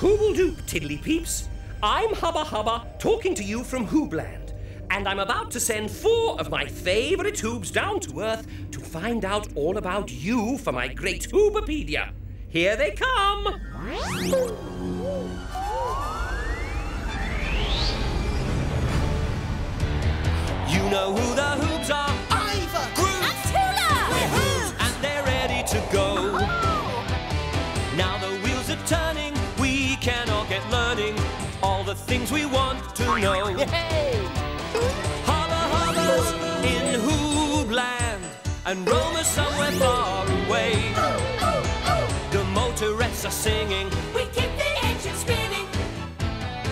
Who will do, Tiddly Peeps? I'm Hubba Hubba, talking to you from Hoobland, and I'm about to send four of my favourite Hoobs down to Earth to find out all about you for my great Hoobapedia. Here they come! You know who the Hoobs are? Iver, Groove, and Tula! We're Hoobs! And they're ready to go. Oh. Now the wheels are turning, we can all get learning all the things we want to know. Yay. Hubba Hubba's in Hoobland, and Roma somewhere far away. Oh, oh, oh. The motorettes are singing, we keep the engine spinning.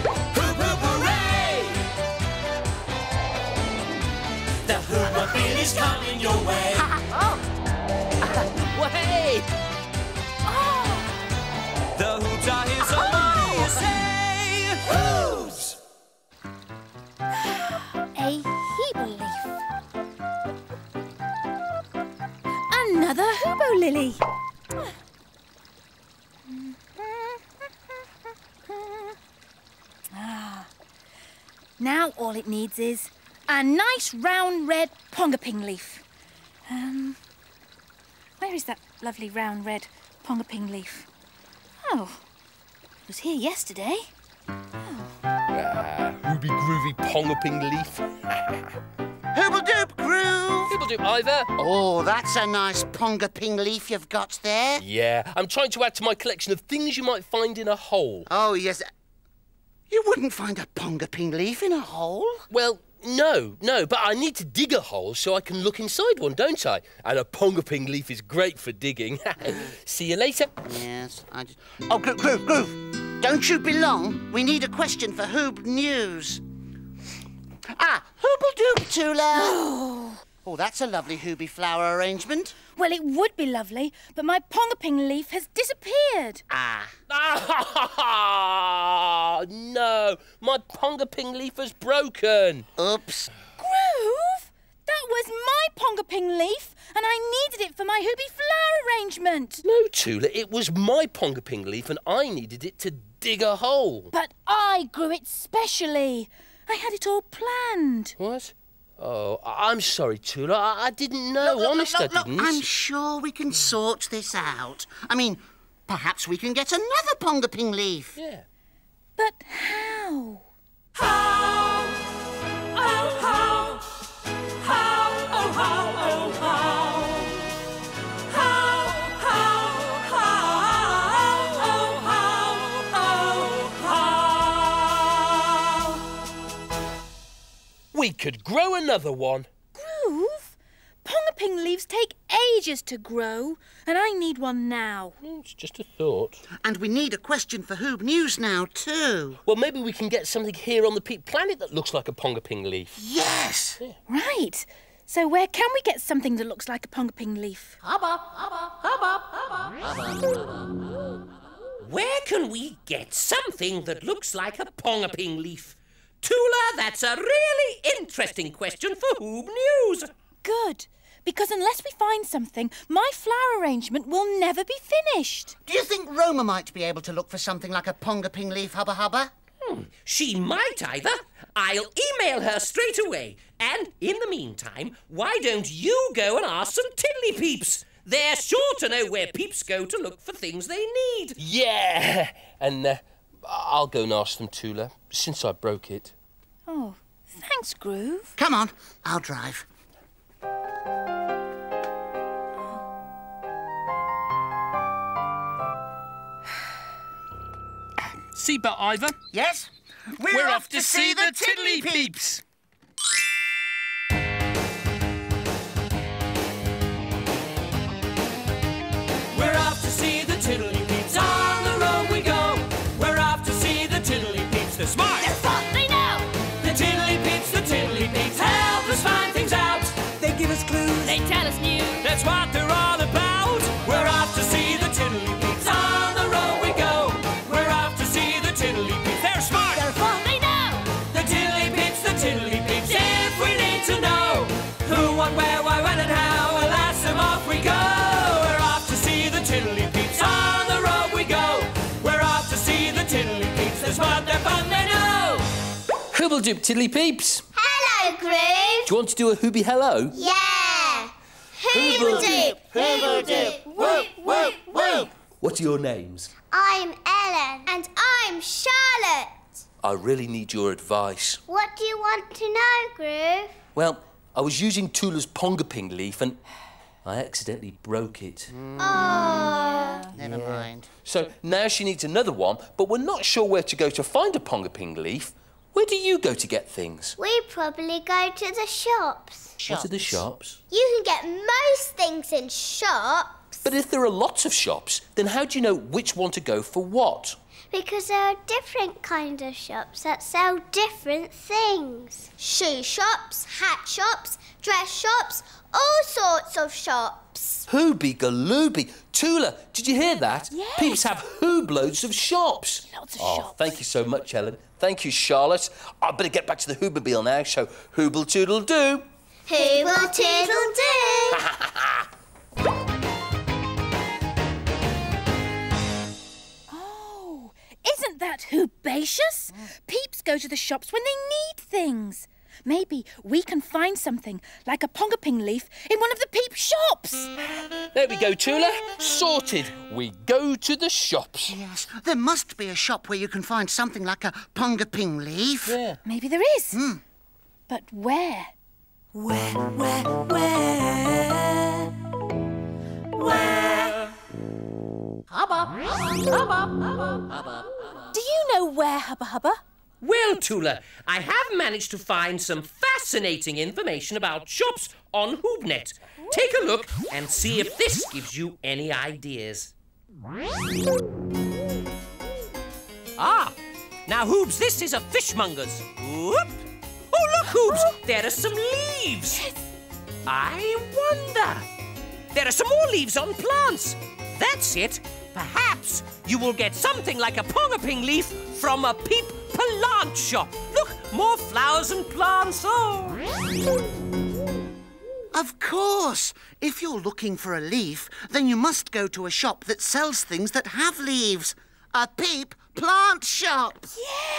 Hoop, hoop, hooray! The Hoobmobile is coming your way. Oh. Way! Oh. The Hoobs are here, so what do you say? Hoobs! A Hebo leaf. Another Hoobo lily. Now all it needs is a nice round red pongaping leaf. Where is that lovely round red pongaping leaf? Oh, it was here yesterday. Ruby groovy pongaping leaf. Hoobledoop Groove! Hoobledoop Iver! Oh, that's a nice pongaping leaf you've got there. Yeah, I'm trying to add to my collection of things you might find in a hole. Oh, yes. You wouldn't find a pongaping leaf in a hole? Well, no, but I need to dig a hole so I can look inside one, don't I? And a pongaping leaf is great for digging. See you later. Yes, I just... Oh, Groove! Don't you belong? We need a question for Hoob News. Ah, Hoobledoop Tula! Oh, that's a lovely Hooby flower arrangement. Well, it would be lovely, but my pongaping leaf has disappeared. Ah. No, my pongaping leaf has broken. Oops. Groove, that was my pongaping leaf, and I needed it for my Hooby flower arrangement. No, Tula, it was my pongaping leaf, and I needed it to dig a hole. But I grew it specially. I had it all planned. What? Oh, I'm sorry, Tula. I didn't know. Honest, I didn't. I'm sure we can sort this out. I mean, perhaps we can get another pongaping leaf. Yeah. But how? How? Oh, how? How? Oh, how? Oh, how? We could grow another one. Groove? Pongaping leaves take ages to grow, and I need one now. It's just a thought. And we need a question for Hoob News now, too. Well, maybe we can get something here on the Peep Planet that looks like a pongaping leaf. Yes! Yeah. Right. So where can we get something that looks like a pongaping leaf? Hubba, hubba, hubba, hubba. Where can we get something that looks like a pongaping leaf? Tula, that's a really interesting question for Hoob News. Good, because unless we find something, my flower arrangement will never be finished. Do you think Roma might be able to look for something like a pongaping leaf, Hubba Hubba? She might, Iver. I'll email her straight away. And in the meantime, why don't you go and ask some Tiddly Peeps? They're sure to know where Peeps go to look for things they need. Yeah, and... I'll go and ask them, Tula, since I broke it. Oh, thanks, Groove. Come on, I'll drive. Seatbelt, Iver. Yes? We're off to see the Tiddly Peeps. We're off to see the Tiddly Peeps. They're smart! They're fun! They know! The Tiddly Peeps help us find things out! They give us clues! They tell us news! That's what they're all about! We're off to see the Tiddly Peeps! On the road we go! We're off to see the Tiddly Peeps! They're smart! They're fun! They know! The Tiddly Peeps! Doobledoo, tiddly peeps. Hello, Groove. Do you want to do a Hoobie hello? Yeah. Hoobledoo, Hoobledoo, whoop, whoop, whoop. What are your names? I'm Ellen. And I'm Charlotte. I really need your advice. What do you want to know, Groove? Well, I was using Tula's pongaping leaf and I accidentally broke it. Mm. Oh. Never mind. So now she needs another one, but we're not sure where to go to find a pongaping leaf. Where do you go to get things? We probably go to the shops. What are the shops? You can get most things in shops. But if there are lots of shops, then how do you know which one to go for what? Because there are different kinds of shops that sell different things. Shoe shops, hat shops, dress shops, all sorts of shops. Hoobie galooby. Tula, did you hear that? Yes. Peeps have hoobloads of shops. Lots of shops. Thank you so much, Ellen. Thank you, Charlotte. I'd better get back to the Hoobmobile now, so hooble toodle do. Hooble toodle do. Isn't that hoobacious? Peeps go to the shops when they need things. Maybe we can find something, like a pongaping leaf, in one of the Peep shops. There we go, Tula. Sorted. We go to the shops. Yes, there must be a shop where you can find something like a pongaping leaf. Yeah. Maybe there is. Mm. But where? Where? Where? Hubba! Hubba! Hubba! Hubba! Do you know where, Hubba Hubba? Well, Tula, I have managed to find some fascinating information about shops on Hoobnet. Take a look and see if this gives you any ideas. Ah! Now, Hoobs, this is a fishmonger's. Whoop! Oh, look, Hoobs! There are some leaves. Yes. I wonder. There are some more leaves on plants. That's it. Perhaps you will get something like a pongaping leaf from a Peep plant shop. Look, more flowers and plants. Oh! Of course. If you're looking for a leaf, then you must go to a shop that sells things that have leaves. A Peep plant shop.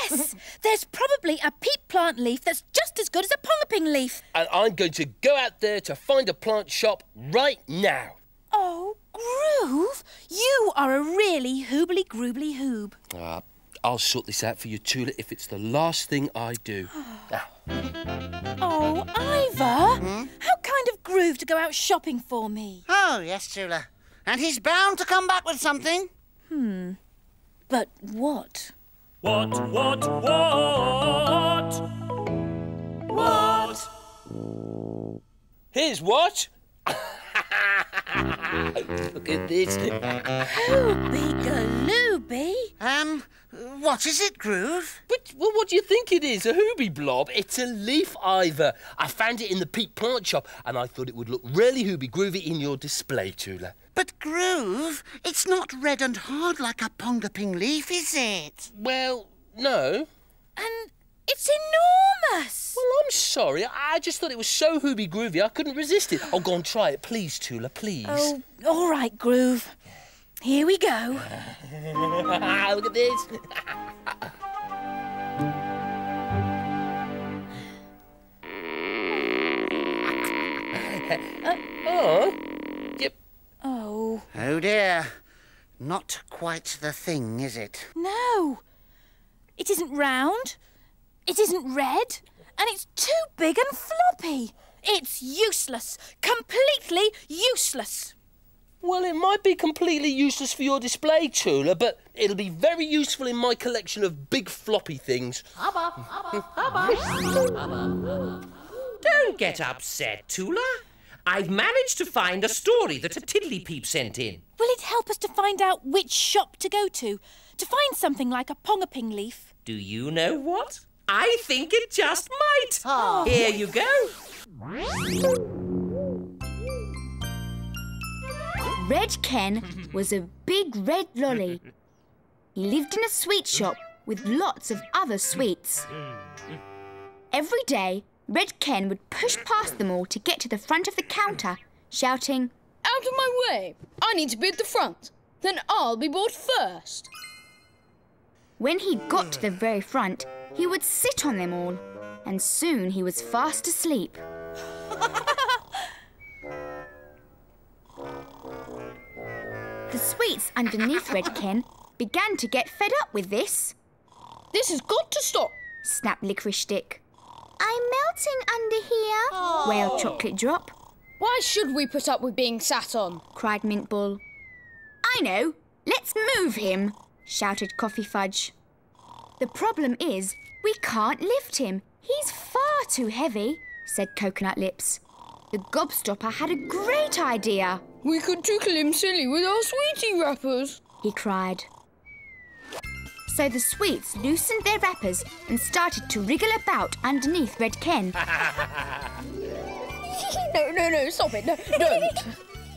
Yes. There's probably a Peep plant leaf that's just as good as a pongaping leaf. And I'm going to go out there to find a plant shop right now. Oh, Groove, you are a really hoobly-groobly-hoob. I'll sort this out for you, Tula, if it's the last thing I do. Oh, Iver, how kind of Groove to go out shopping for me. Oh, yes, Tula. And he's bound to come back with something. But what? What? What? Here's what. Look at this. Hoobie-galooby. What is it, Groove? Well, what do you think it is? A hoobie blob? It's a leaf, Iver. I found it in the Peep plant shop and I thought it would look really hoobie-groovy in your display, Tula. But, Groove, it's not red and hard like a pongaping leaf, is it? Well, no. And it's enormous! Well, I'm sorry. I just thought it was so hoobie-groovy I couldn't resist it. Oh, go and try it, please, Tula, please. Oh, all right, Groove. Here we go. Look at this. Yep. Oh. Oh, dear. Not quite the thing, is it? No. It isn't round. It isn't red, and it's too big and floppy. It's useless. Completely useless. Well, it might be completely useless for your display, Tula, but it'll be very useful in my collection of big floppy things. Hubba, hubba, hubba. Don't get upset, Tula. I've managed to find a story that a tiddly peep sent in. Will it help us to find out which shop to go to find something like a pongaping leaf? Do you know what? I think it just might. Oh. Here you go. Red Ken was a big red lolly. He lived in a sweet shop with lots of other sweets. Every day, Red Ken would push past them all to get to the front of the counter, shouting, "Out of my way! I need to be at the front. Then I'll be bought first." When he got to the very front, he would sit on them all and soon he was fast asleep. The sweets underneath Redkin began to get fed up with this. This has got to stop, snapped Licorice Stick. I'm melting under here, wailed Chocolate Drop. Why should we put up with being sat on? Cried Mint Ball. I know, let's move him, shouted Coffee Fudge. The problem is we can't lift him. He's far too heavy, said Coconut Lips. The Gobstopper had a great idea. We could tickle him silly with our sweetie wrappers, he cried. So the sweets loosened their wrappers and started to wriggle about underneath Redken. No, stop it, no, don't.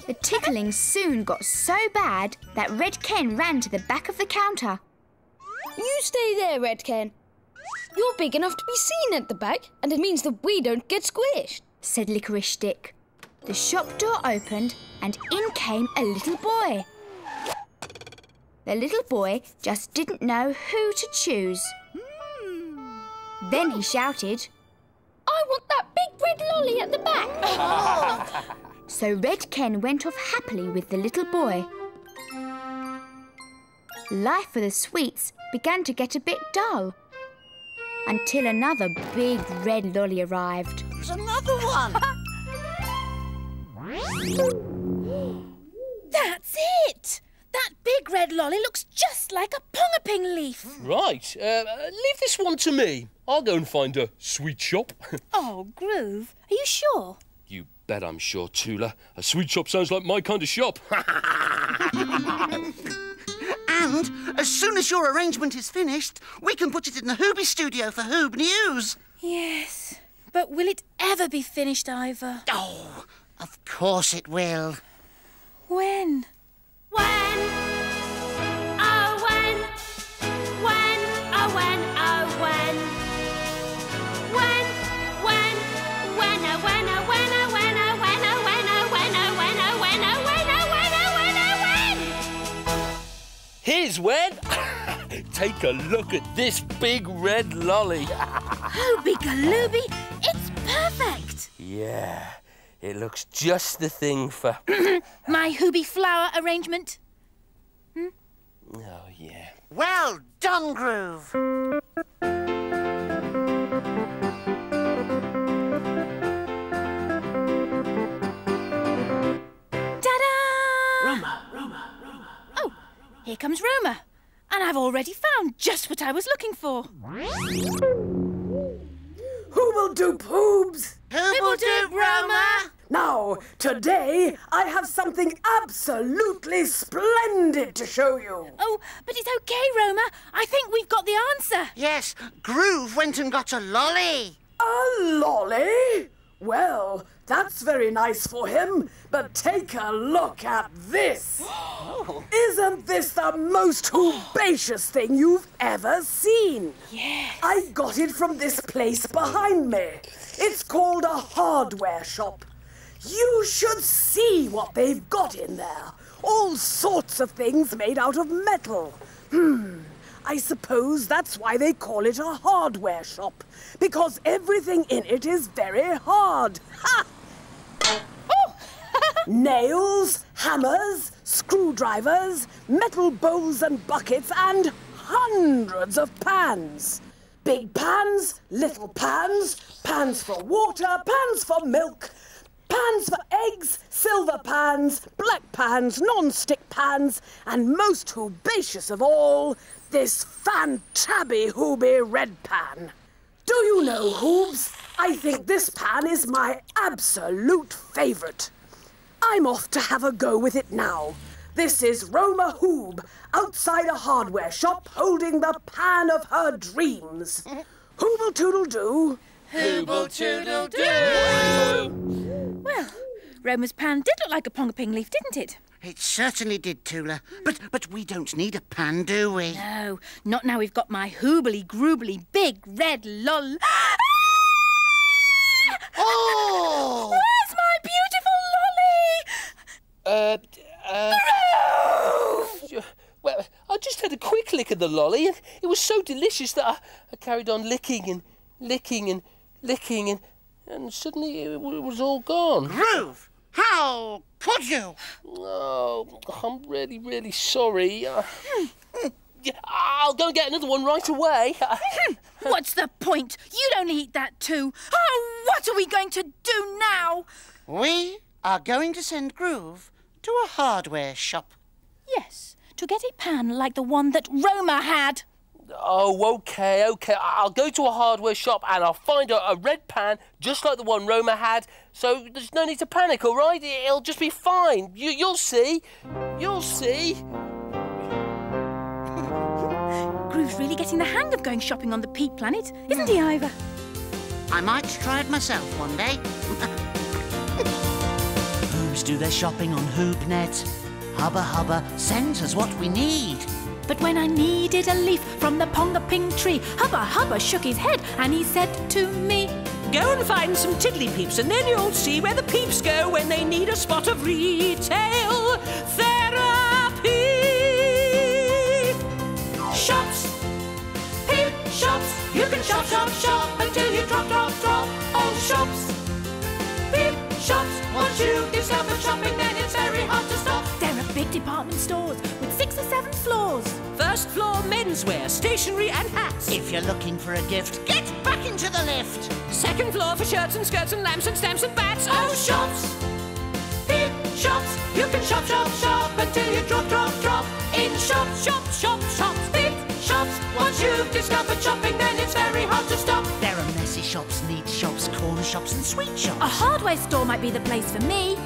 The tickling soon got so bad that Redken ran to the back of the counter. You stay there, Redken. You're big enough to be seen at the back, and it means that we don't get squished, said Licorice Stick. The shop door opened and in came a little boy. The little boy just didn't know who to choose. Then he shouted, I want that big red lolly at the back. So Redken went off happily with the little boy. Life for the sweets began to get a bit dull until another big red lolly arrived. There's another one! That's it! That big red lolly looks just like a pongaping leaf. Right. Leave this one to me. I'll go and find a sweet shop. Oh, Groove, are you sure? You bet I'm sure, Tula. A sweet shop sounds like my kind of shop. And as soon as your arrangement is finished, we can put it in the Hoobie studio for Hoob News. Yes, but will it ever be finished, Iver? Oh, of course it will. When? When, oh when, oh when, oh when. When, oh when, oh when, oh when, oh when, oh when, oh when, oh when, oh when, oh when, oh when, oh when, oh when. Here's when. Take a look at this big red lolly. Hoobie Galooby, it's perfect. Yeah. It looks just the thing for... my Hoobie flower arrangement. Hmm? Oh, yeah. Well done, Groove. Ta-da! Roma. Oh, here comes Roma. And I've already found just what I was looking for. Hoobledoop Hoobs! Hoobledoop Roma! Now, today, I have something absolutely splendid to show you. Oh, but it's OK, Roma. I think we've got the answer. Yes, Groove went and got a lolly. A lolly? Well, that's very nice for him, but take a look at this. Oh. Isn't this the most hoobacious thing you've ever seen? Yes. I got it from this place behind me. It's called a hardware shop. You should see what they've got in there. All sorts of things made out of metal. I suppose that's why they call it a hardware shop, because everything in it is very hard. Ha! Oh! Nails, hammers, screwdrivers, metal bowls and buckets, and hundreds of pans. Big pans, little pans, pans for water, pans for milk, pans for eggs, silver pans, black pans, non-stick pans, and most hoobacious of all, this fantabby Hoobie red pan. Do you know, Hoobs, I think this pan is my absolute favourite. I'm off to have a go with it now. This is Roma Hoob, outside a hardware shop, holding the pan of her dreams. Hooble Tootle Do. Hooble Tootle Do. Well, Roma's pan did look like a pongaping leaf, didn't it? It certainly did, Tula. But we don't need a pan, do we? No, not now we've got my hoobly-groobly big red lol... Oh! Where's my beautiful lolly? Groove! Well, I just had a quick lick of the lolly and it was so delicious that I carried on licking and licking and suddenly it was all gone. Groove! How could you? Oh, I'm really, really sorry. I'll go and get another one right away. What's the point? You'd only eat that too. Oh, what are we going to do now? We are going to send Groove to a hardware shop. Yes, to get a pan like the one that Roma had. Oh, OK, OK. I'll go to a hardware shop and I'll find a red pan just like the one Roma had, so there's no need to panic, all right? It'll just be fine. You'll see. You'll see. Groove's really getting the hang of going shopping on the Peep Planet, isn't he, Iver? I might try it myself one day. Hoobs do their shopping on Hoobnet. Hubba Hubba sends us what we need. But when I needed a leaf from the pong-a-ping tree, Hubba Hubba shook his head and he said to me, "Go and find some tiddly peeps and then you'll see where the peeps go when they need a spot of retail therapy." Shops, peep shops, you can shop, shop, shop until you drop, drop, drop. Oh, shops, peep shops, once you discover shopping then it's very hard to stop. There are big department stores with 6 or 7 floors. First floor menswear, stationery and hats. If you're looking for a gift, get back into the lift. Second floor for shirts and skirts and lamps and stamps and bats. Oh, shops, big shops, you can shop, shop, shop until you drop, drop, drop. In shops, shop, shop, shops, big shops. Once you've discovered shopping, then it's very hard to stop. There are messy shops, neat shops, corner shops and sweet shops. A hardware store might be the place for me,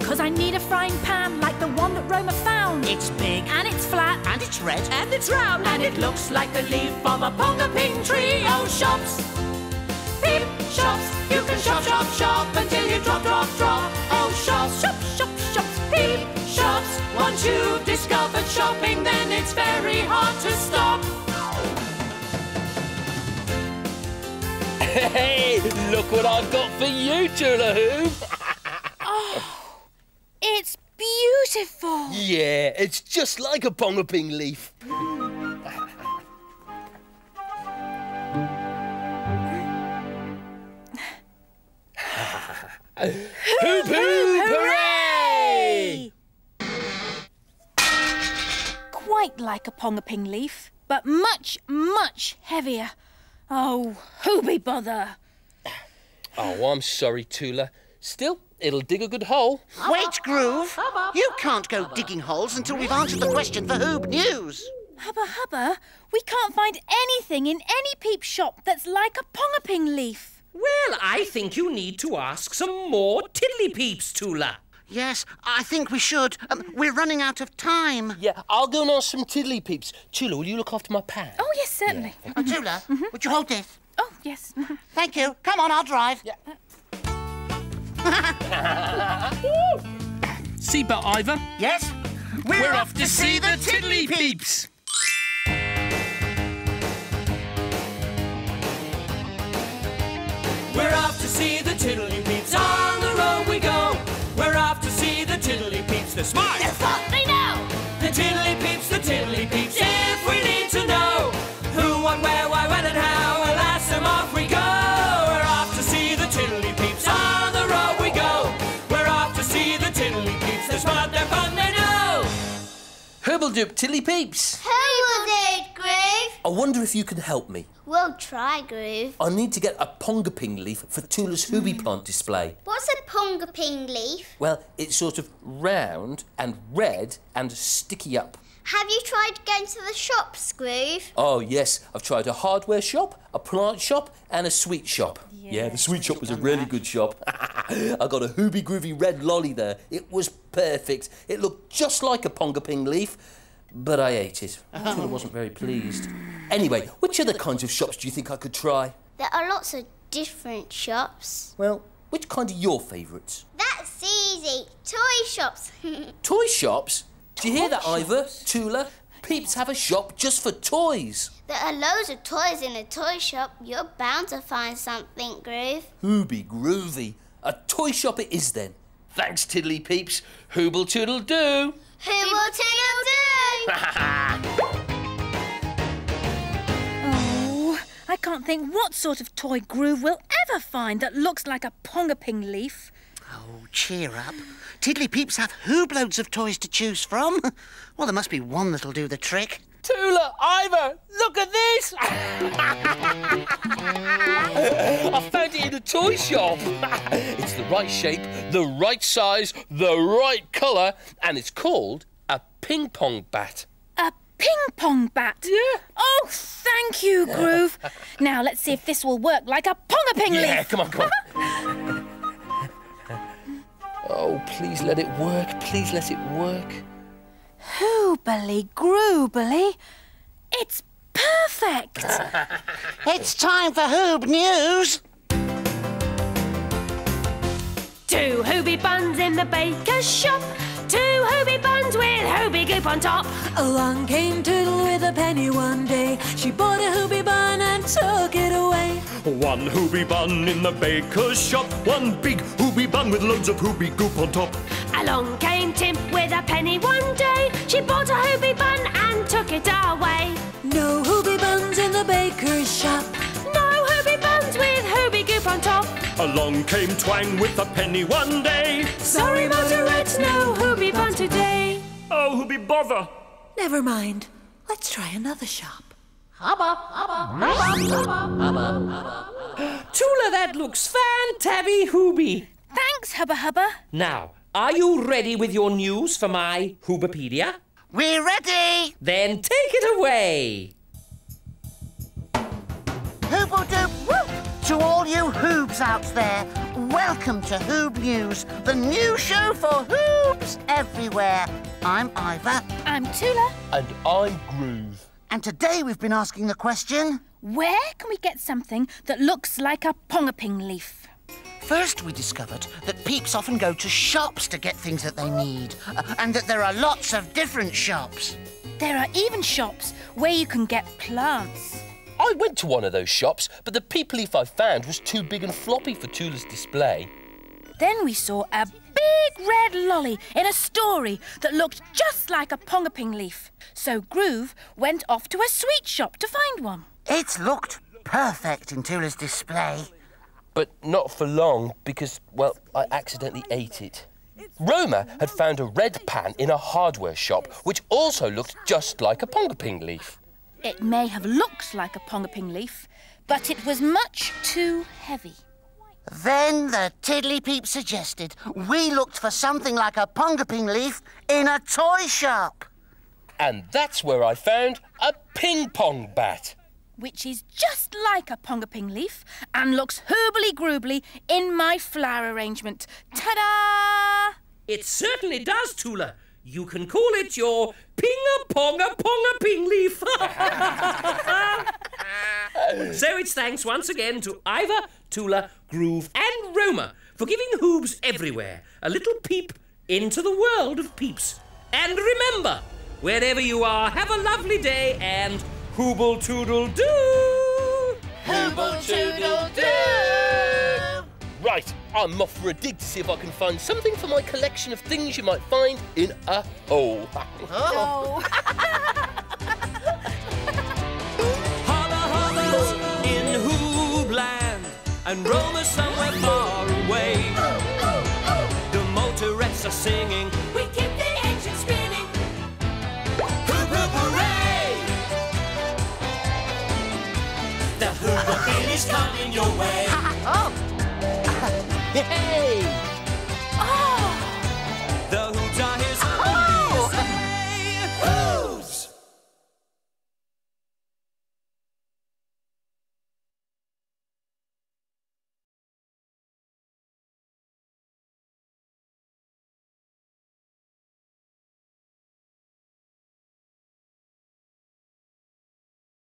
'cause I need a frying pan like the one that Roma found. It's big, and it's flat, and it's red, and it's round, and it looks like the leaf from a pong-a-ping tree. Oh, shops, peep shops, you can shop, shop, shop until you drop, drop, drop. Oh, shops, shop, shop, shops, peep shops. Once you've discovered shopping, then it's very hard to stop. Hey, look what I've got for you, Tula Hoop. It's beautiful. Yeah, it's just like a pong-a-ping leaf. Hoop, hoop, hooray! Quite like a pong-a-ping leaf, but much, much heavier. Oh, hooby bother. Oh, I'm sorry, Tula. Still, it'll dig a good hole. Wait, Groove. You can't go digging holes until we've answered the question for Hoob News. Hubba Hubba, we can't find anything in any peep shop that's like a pong-a-ping leaf. Well, I think you need to ask some more tiddly peeps, Tula. Yes, I think we should. We're running out of time. Yeah, I'll go and ask some tiddly peeps. Tula, will you look after my pan? Oh, yes, certainly. Yeah. Tula, would you hold this? Oh, yes. Thank you. Come on, I'll drive. Yeah. Seatbelt, Iver. Yes? We're off to see the tiddly peeps. We're off to see the tiddly peeps. On the road we go. We're off to see the tiddly peeps. They're smart. They're fun. They know. The tiddly peeps, the tiddly peeps. If we need to know who, what, where, why, when and how, we'll ask them off we go. Hoobledoop, tiddly peeps. Hoobledoop, Groove. I wonder if you can help me. We'll try, Groove. I need to get a pong-a-ping leaf for Tula's Hoobie plant display. What's a pong-a-ping leaf? Well, it's sort of round and red and sticky up. Have you tried going to the shops, Groove? Oh, yes. I've tried a hardware shop, a plant shop and a sweet shop. Yeah, the sweet shop was a really good shop. I got a Hoobie Groovy red lolly there. It was perfect. It looked just like a pong-a-ping leaf, but I ate it. Tula wasn't very pleased. Anyway, which other kinds of shops do you think I could try? There are lots of different shops. Well, which kind are your favourites? That's easy. Toy shops. Toy shops? Do you hear that, Iver? Tula? Peeps have a shop just for toys. There are loads of toys in a toy shop. You're bound to find something, Groove. Hoobie Groovy. A toy shop it is, then. Thanks, tiddly peeps. Hooble Tootle do. Hooble Tootle do. Oh, I can't can't think what sort of toy Groove will ever find that looks like a pongaping leaf. Oh, cheer up. Tiddly Peeps have hoobloads of toys to choose from. Well, there must be one that'll do the trick. Tula, Iver, look at this! I found it in a toy shop. It's the right shape, the right size, the right colour, and it's called a ping-pong bat. A ping-pong bat? Yeah. Oh, thank you, Groove. Now, let's see if this will work like a pong-a-ping leaf. Yeah, come on, come on. Oh, please let it work. Please let it work. Hoobly Groobly, it's perfect! It's time for Hoob News! Two Hooby buns in the baker's shop, two Hooby buns with Hooby goop on top. Along came Tootle with a penny one day, she bought a Hooby bun and took it away. One Hooby bun in the baker's shop, one big Hooby bun with loads of Hooby goop on top. Along came Timp with a penny one day, she bought a Hooby bun and took it away. No Hooby buns in the baker's shop, no Hooby buns with Hooby goop on top. Along came Twang with a penny one day, sorry Motorette, no Hooby bun today. Oh, Hooby bother. Never mind, let's try another shop. Hubba, hubba, hubba, hubba, hubba. Tula, that looks fan-tabby Hooby. Thanks, Hubba Hubba. Now, are you ready with your news for my Hoobapedia? We're ready! Then take it away! Hoobadoop whoop! To all you Hoobs out there, welcome to Hoob News, the new show for Hoobs everywhere. I'm Iver. I'm Tula. And I'm Groove. And today we've been asking the question... where can we get something that looks like a pongaping leaf? First, we discovered that Peeps often go to shops to get things that they need, and that there are lots of different shops. There are even shops where you can get plants. I went to one of those shops, but the peep leaf I found was too big and floppy for Tula's display. Then we saw a big red lolly in a story that looked just like a pongaping leaf. So Groove went off to a sweet shop to find one. It looked perfect in Tula's display. But not for long, because, well, I accidentally ate it. Roma had found a red pan in a hardware shop, which also looked just like a pongaping leaf. It may have looked like a pongaping leaf, but it was much too heavy. Then the Tiddly Peep suggested we looked for something like a pongaping leaf in a toy shop. And that's where I found a ping-pong bat, which is just like a pongaping leaf and looks hoobly-groobly in my flower arrangement. Ta-da! It certainly does, Tula. You can call it your ping-a-pong-a-pong-a-ping leaf. So it's thanks once again to Iver, Tula, Groove and Roma for giving Hoobs everywhere a little peep into the world of Peeps. And remember, wherever you are, have a lovely day and... Hooble Tootle Doo! Hooble Tootle Doo! Right, I'm off for a dig to see if I can find something for my collection of things you might find in a hole. Oh! Hubba Hubba's in Hoobland, and Roma's somewhere far away. Oh, oh, oh. The motorettes are singing. We keep the engine spinning. Hoop, hoop, hooray! The Hoobapedia is coming your way. Hey!